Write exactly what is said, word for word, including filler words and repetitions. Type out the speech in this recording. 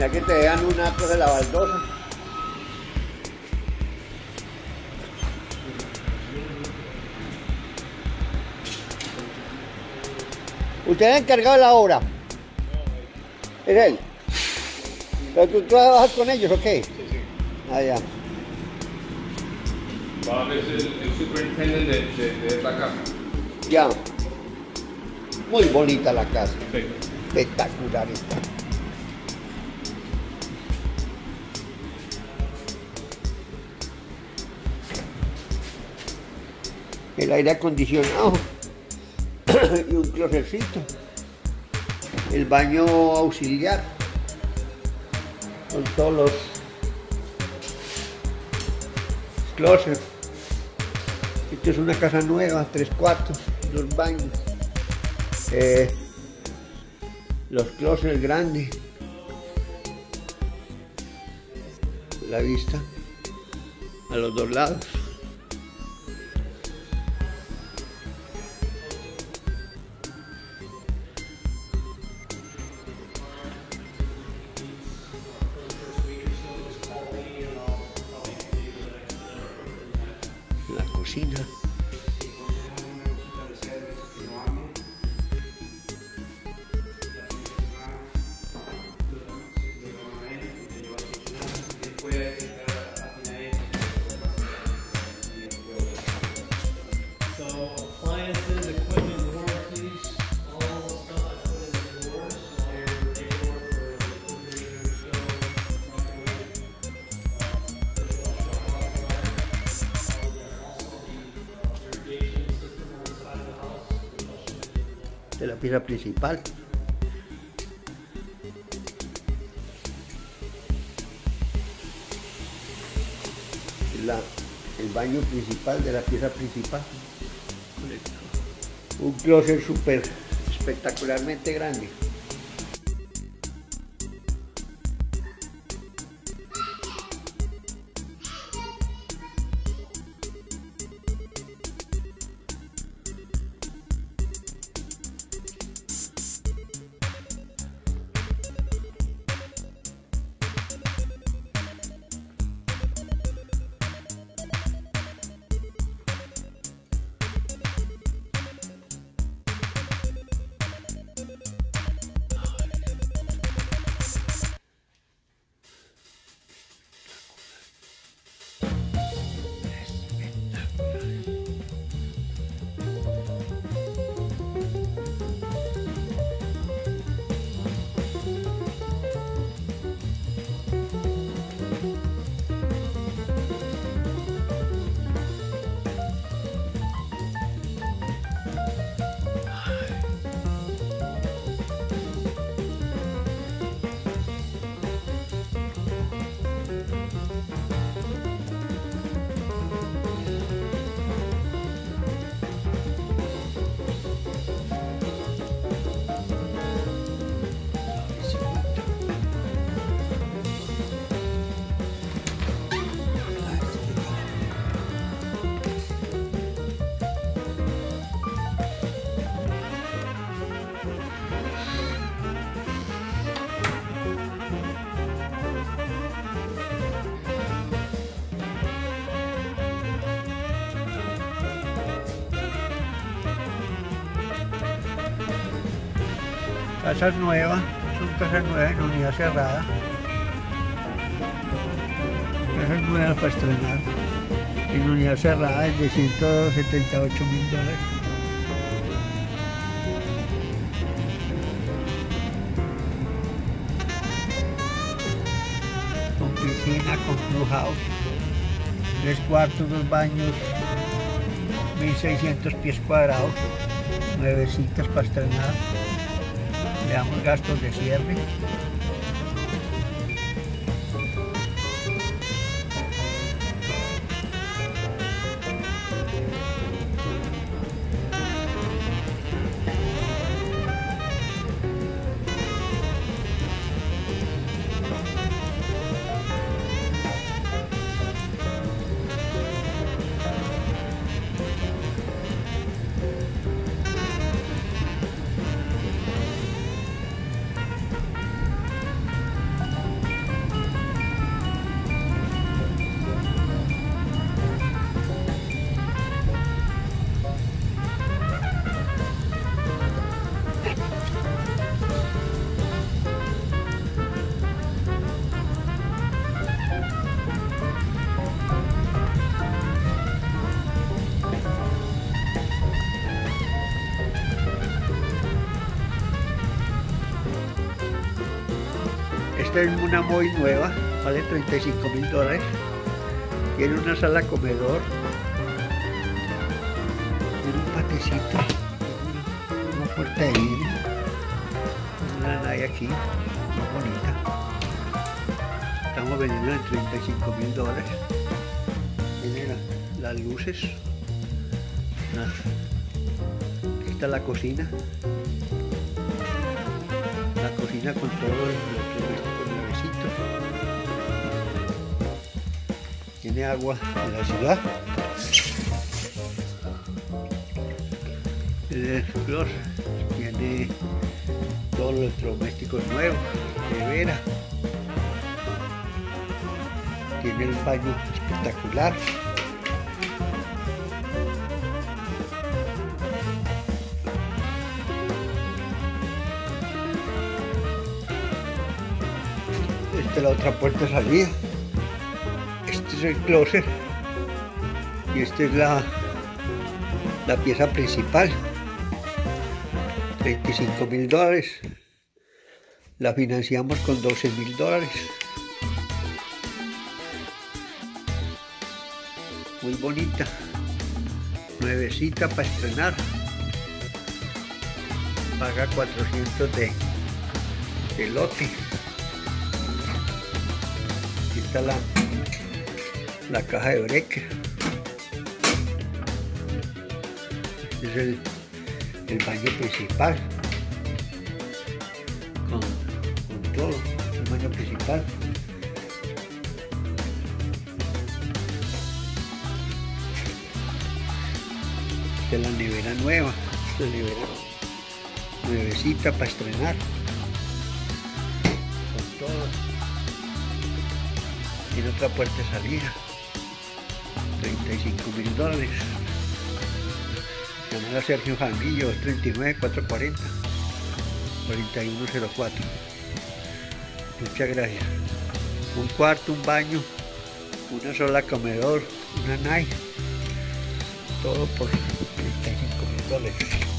Ya que te dejan un ato de la baldosa. ¿Usted es el encargado de la obra? No, ¿es él? ¿Pero tú, tú trabajas con ellos o qué? Sí, sí. Ah, ya. Bob es el, el superintendente de, de, de esta casa. Ya. Muy bonita la casa. Sí. Espectacular esta. El aire acondicionado y un closetcito. El baño auxiliar con todos los closets. Esto es una casa nueva, tres cuartos, dos baños. Eh, los closets grandes. La vista a los dos lados. La cocina. De la pieza principal. La, el baño principal de la pieza principal. Correcto. Un closet súper espectacularmente grande. Casas nuevas, son casas nuevas en unidad cerrada. Casas nuevas para estrenar en unidad cerrada es de ciento setenta y ocho mil dólares. Con piscina, con clubhouse, tres cuartos, dos baños, mil seiscientos pies cuadrados, nuevecitas para estrenar. Le damos gastos de cierre. Esta es una muy nueva, vale treinta y cinco mil dólares. Tiene una sala comedor, tiene un patecito, una, una puerta de vidrio, una nave aquí, muy bonita. Estamos vendiendo en treinta y cinco mil dólares. Tiene la, las luces. Esta es la cocina. La cocina con todo el nuevecito. Tiene agua de la ciudad. El flor tiene todos los electrodomésticos nuevos, nevera. Tiene el baño espectacular. Esta es la otra puerta de salida. Este es el closet y esta es la, la pieza principal. treinta y cinco mil dólares. La financiamos con doce mil dólares. Muy bonita. Nuevecita para estrenar. Paga cuatrocientos de, de lote. Está la, la caja de break. Este es el, el baño principal con, con todo el baño principal. Esta es la nevera nueva, esta es la nevera nuevecita para estrenar con todo. Tiene otra puerta de salida, treinta y cinco mil dólares. Llamar a Sergio Jaramillo, tres nueve cuatro cuatro cero cuatro uno cero cuatro. Muchas gracias. Un cuarto, un baño, una sola comedor, una nai, todo por treinta y cinco mil dólares.